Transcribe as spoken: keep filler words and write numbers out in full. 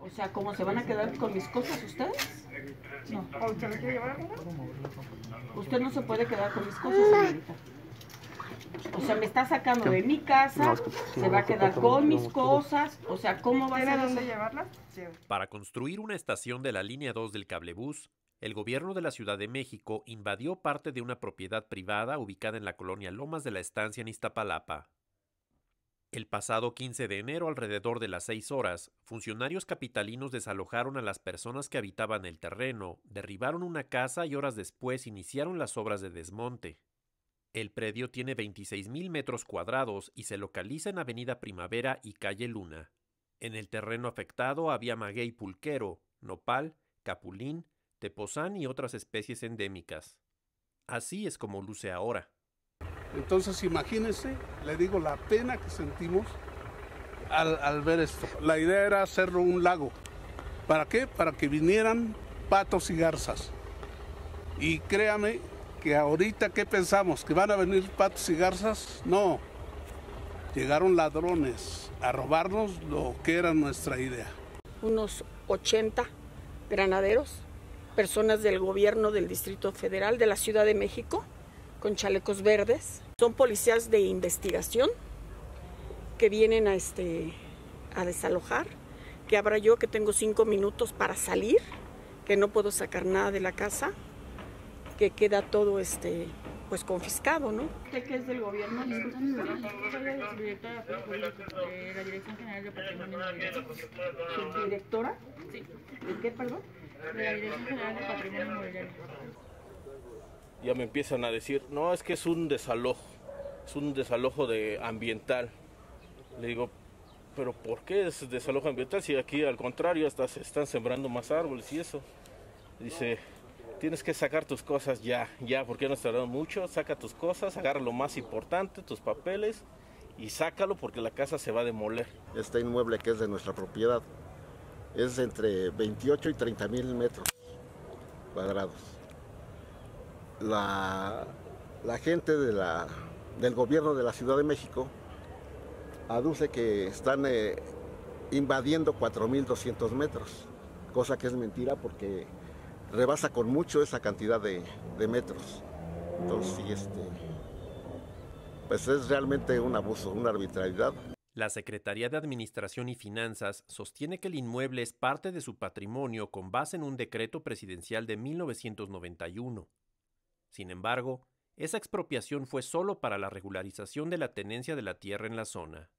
O sea, ¿cómo se van a quedar con mis cosas ustedes? No. ¿Usted me quiere llevar alguna? Usted no se puede quedar con mis cosas, señorita. O sea, me está sacando de mi casa, se va a quedar con mis cosas, o sea, ¿cómo va a ser? ¿Dónde llevarla? Para construir una estación de la línea dos del Cablebús, el gobierno de la Ciudad de México invadió parte de una propiedad privada ubicada en la colonia Lomas de la Estancia en Iztapalapa. El pasado quince de enero, alrededor de las seis horas, funcionarios capitalinos desalojaron a las personas que habitaban el terreno, derribaron una casa y horas después iniciaron las obras de desmonte. El predio tiene veintiséis mil metros cuadrados y se localiza en Avenida Primavera y Calle Luna. En el terreno afectado había maguey pulquero, nopal, capulín, tepozán y otras especies endémicas. Así es como luce ahora. Entonces imagínense, le digo, la pena que sentimos al, al ver esto. La idea era hacerlo un lago. ¿Para qué? Para que vinieran patos y garzas. Y créame, que ahorita, ¿qué pensamos? ¿Que van a venir patos y garzas? No. Llegaron ladrones a robarnos lo que era nuestra idea. Unos ochenta granaderos, personas del gobierno del Distrito Federal de la Ciudad de México, con chalecos verdes. Son policías de investigación que vienen a, este, a desalojar, que habrá yo que tengo cinco minutos para salir, que no puedo sacar nada de la casa, que queda todo este pues confiscado, ¿no? ¿Usted qué es del gobierno? Directora de la Dirección General de Patrimonio Inmobiliario. ¿Directora? Sí. ¿De qué, perdón? De la Dirección General de Patrimonio Inmobiliario. Ya me empiezan a decir, no, es que es un desalojo, es un desalojo de ambiental. Le digo, pero ¿por qué es desalojo ambiental? Si aquí al contrario hasta se están sembrando más árboles y eso. Dice, tienes que sacar tus cosas ya, ya, porque ya no has tardado mucho. Saca tus cosas, agarra lo más importante, tus papeles, y sácalo porque la casa se va a demoler. Este inmueble que es de nuestra propiedad es entre veintiocho y treinta mil metros cuadrados. La, la gente de la, del gobierno de la Ciudad de México aduce que están eh, invadiendo cuatro mil doscientos metros, cosa que es mentira porque rebasa con mucho esa cantidad de, de metros. Entonces, sí, este, pues es realmente un abuso, una arbitrariedad. La Secretaría de Administración y Finanzas sostiene que el inmueble es parte de su patrimonio con base en un decreto presidencial de mil novecientos noventa y uno. Sin embargo, esa expropiación fue solo para la regularización de la tenencia de la tierra en la zona.